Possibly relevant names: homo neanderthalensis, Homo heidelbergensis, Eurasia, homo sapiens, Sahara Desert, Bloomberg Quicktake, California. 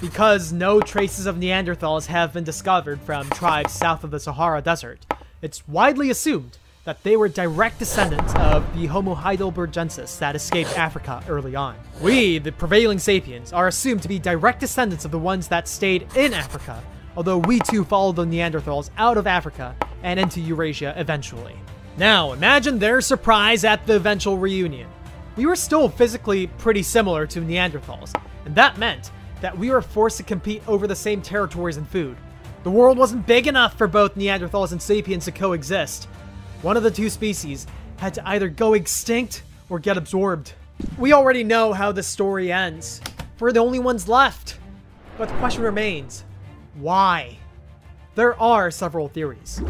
because no traces of Neanderthals have been discovered from tribes south of the Sahara Desert, it's widely assumed that they were direct descendants of the Homo heidelbergensis that escaped Africa early on. We, the prevailing sapiens, are assumed to be direct descendants of the ones that stayed in Africa, although we too followed the Neanderthals out of Africa and into Eurasia eventually. Now, imagine their surprise at the eventual reunion. We were still physically pretty similar to Neanderthals, and that meant that we were forced to compete over the same territories and food. The world wasn't big enough for both Neanderthals and sapiens to coexist. One of the two species had to either go extinct or get absorbed. We already know how this story ends. We're the only ones left. But the question remains, why? There are several theories.